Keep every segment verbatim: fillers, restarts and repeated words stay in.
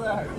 Красавец!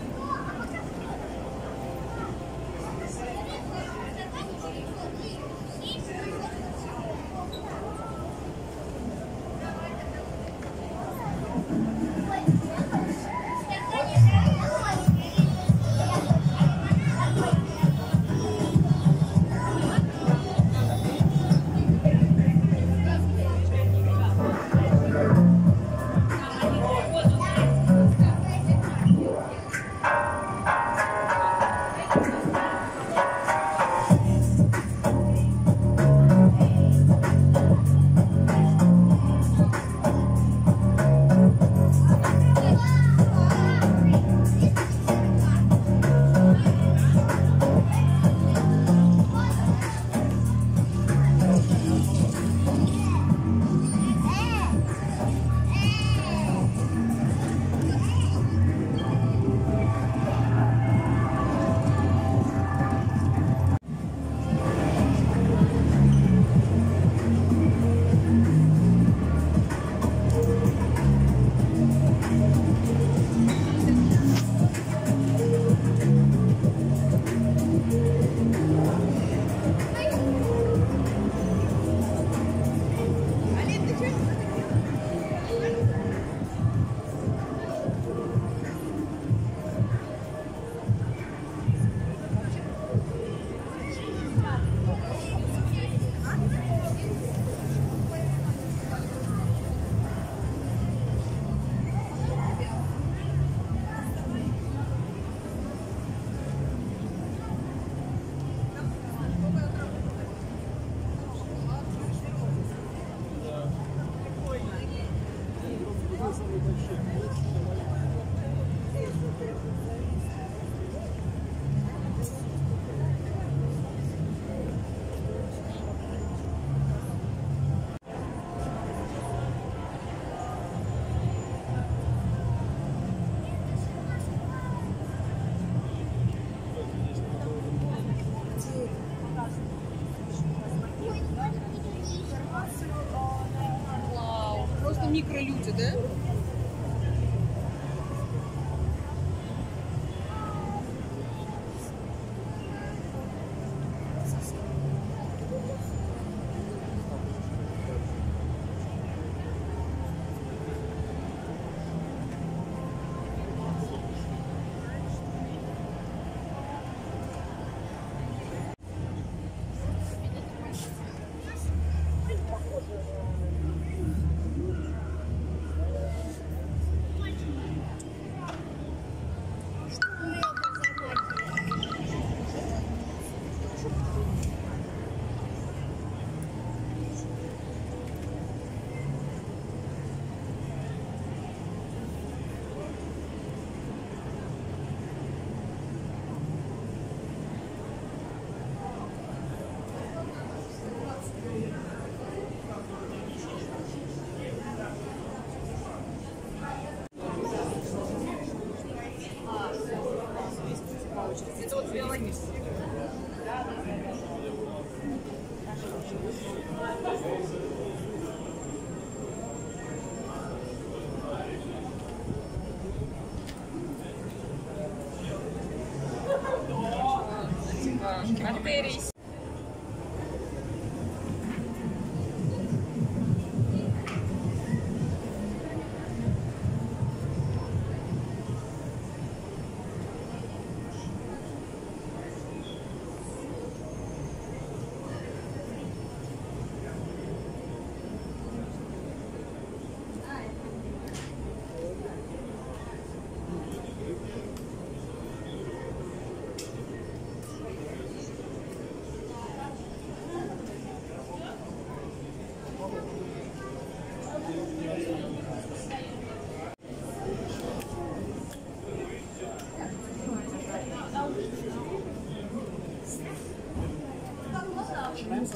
Микролюди, да? Артерий. Начинаем со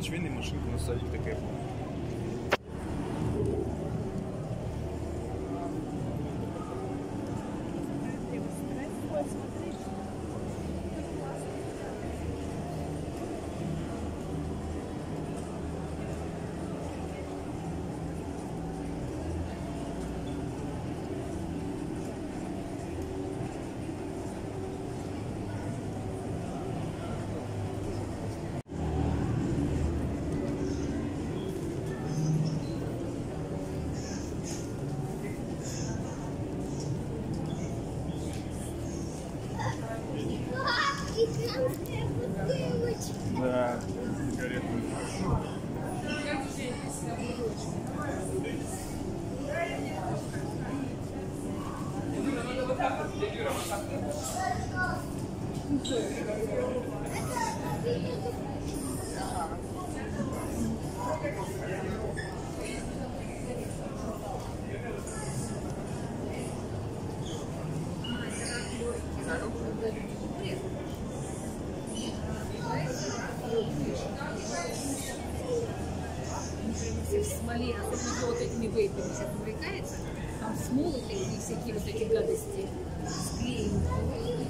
Швейная машинка у нас сзади такая. Да, сигаретную пачку. Смоле, особенно вот этими вейпами сейчас увлекается, там смолы и всякие вот эти гадости склеены.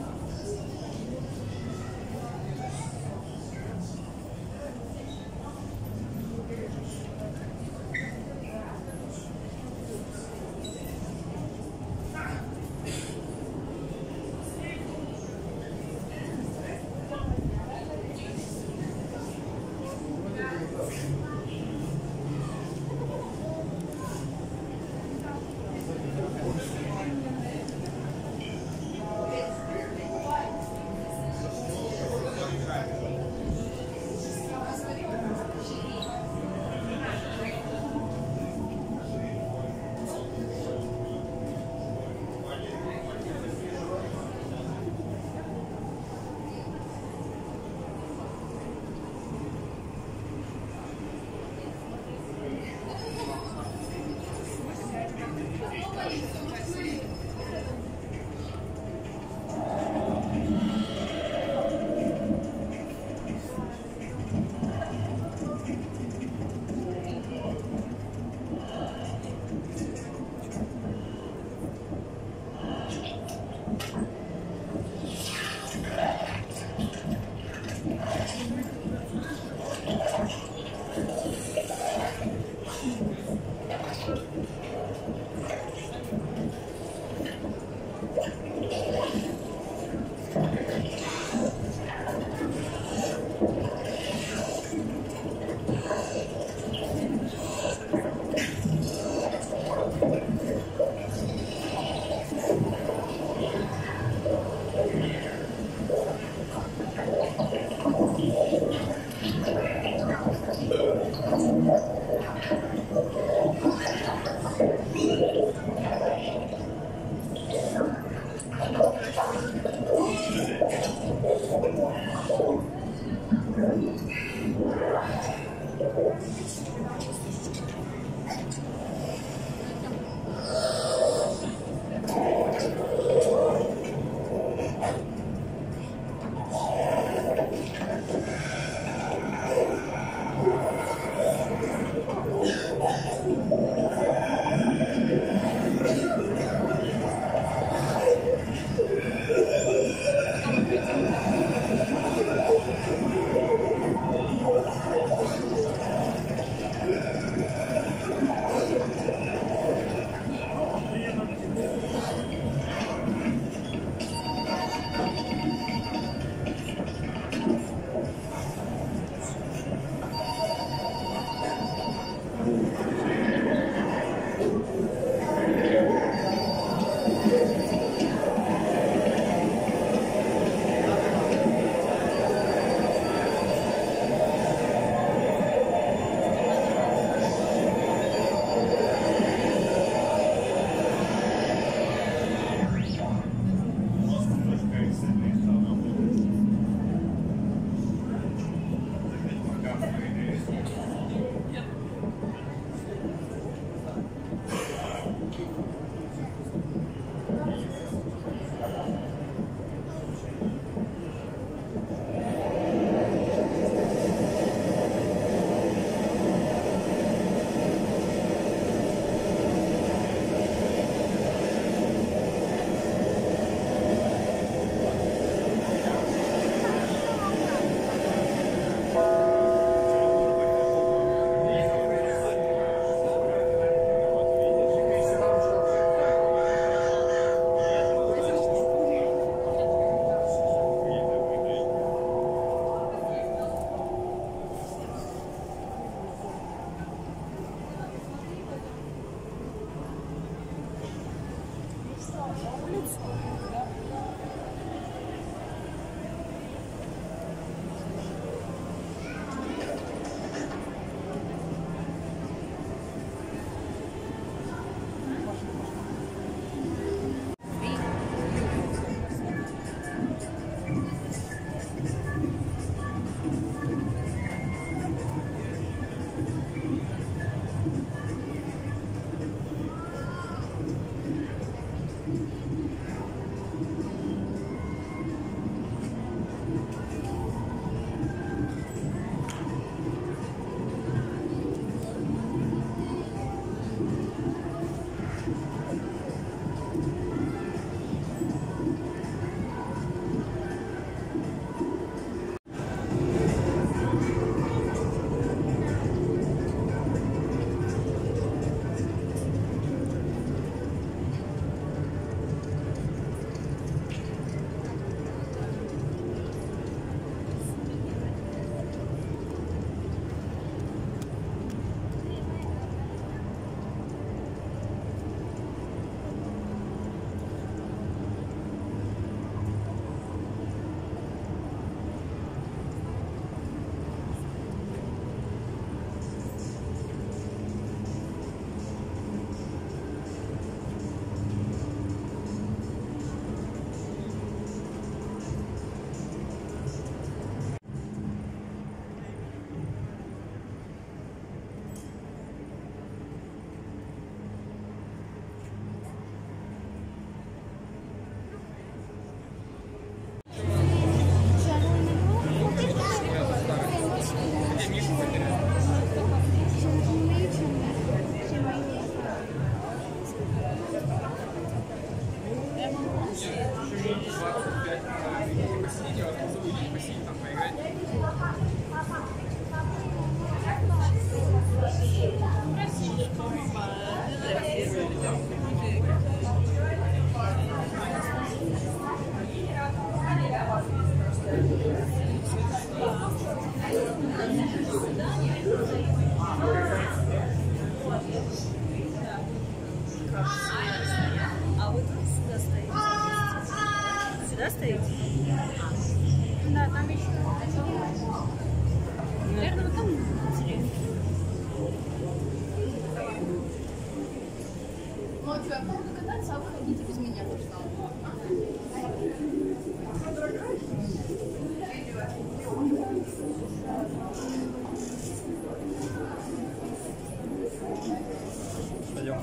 Ночью я буду кататься, а вы ходите без меня, пожалуйста. Пойдем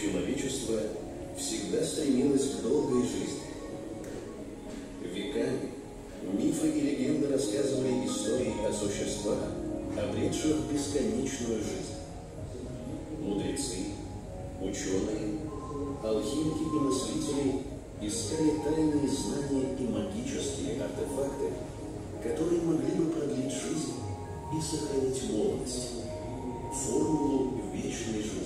Человечество всегда стремилось к долгой жизни. Веками мифы и легенды рассказывали истории о существах, обретших бесконечную жизнь. Мудрецы, ученые, алхимики и мыслители искали тайные знания и магические артефакты, которые могли бы продлить жизнь и сохранить молодость, формулу вечной жизни.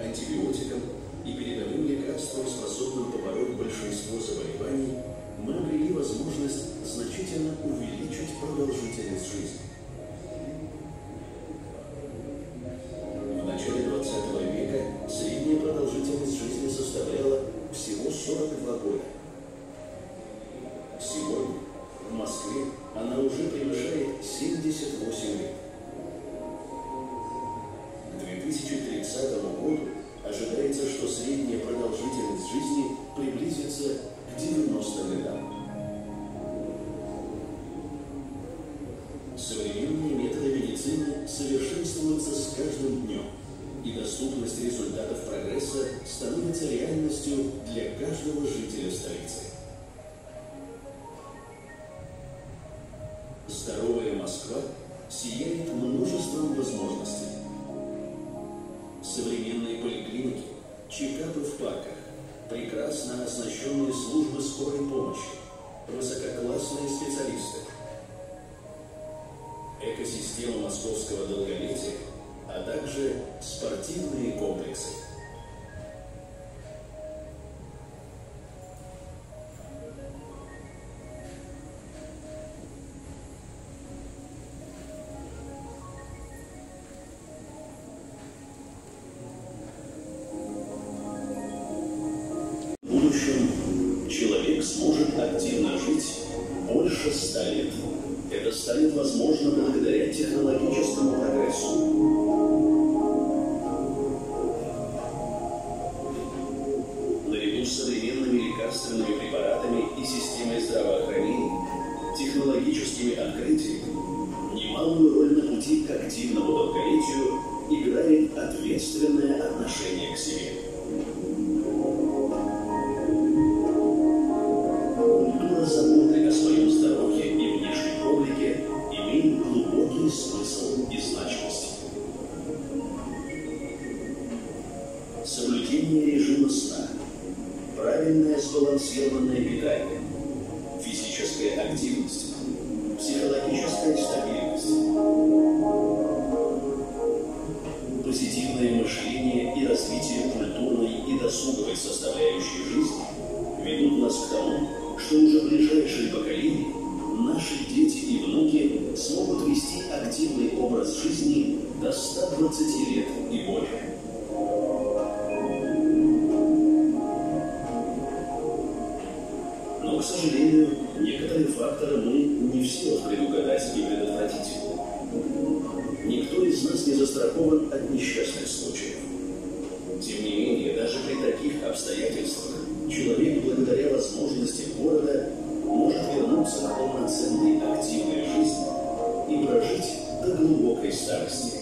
Антибиотикам и передовым лекарствам, способным побороть большинство заболеваний, мы обрели возможность значительно увеличить продолжительность жизни. В начале двадцатого века средняя продолжительность жизни составляла всего сорок два года. Сегодня в Москве она уже превышает семьдесят восемь лет. К две тысячи тридцатому году ожидается, что средняя продолжительность жизни приблизится к девяноста годам. Современные методы медицины совершенствуются с каждым днем, и доступность результатов прогресса становится реальностью для каждого жителя столицы. Здоровая Москва сияет множеством возможностей. Современные поликлиники, чекапы в парках, прекрасно оснащенные службы скорой помощи, высококлассные специалисты. Экосистема московского долголетия, а также спортивные комплексы. Человек сможет активно жить больше ста лет. Это станет возможно благодаря технологическому прогрессу. Наряду с современными лекарственными препаратами и системой развития здравоохранения, технологическими открытиями немалую роль на пути к активному долголетию играет ответственное отношение к себе. Культура заботы о своем здоровье и внешнем облике имеет глубокий смысл и значимость. Соблюдение режима сна, правильное сбалансированное питание, физическая активность, психологическая стабильность, позитивное мышление и развитие культурной и досуговой составляющей жизни ведут нас к тому, что уже в ближайшие поколения наши дети и внуки смогут вести активный образ жизни до ста двадцати лет и более. Но, к сожалению, некоторые факторы мы не в силах предугадать и предотвратить. Никто из нас не застрахован от несчастных случаев. Тем не менее, даже при таких обстоятельствах человек, благодаря возможностям города, может вернуться к полноценной активной жизни и прожить до глубокой старости.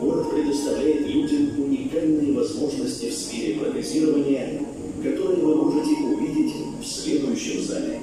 Город предоставляет людям уникальные возможности в сфере прогрессирования, которые вы можете увидеть в следующем зале.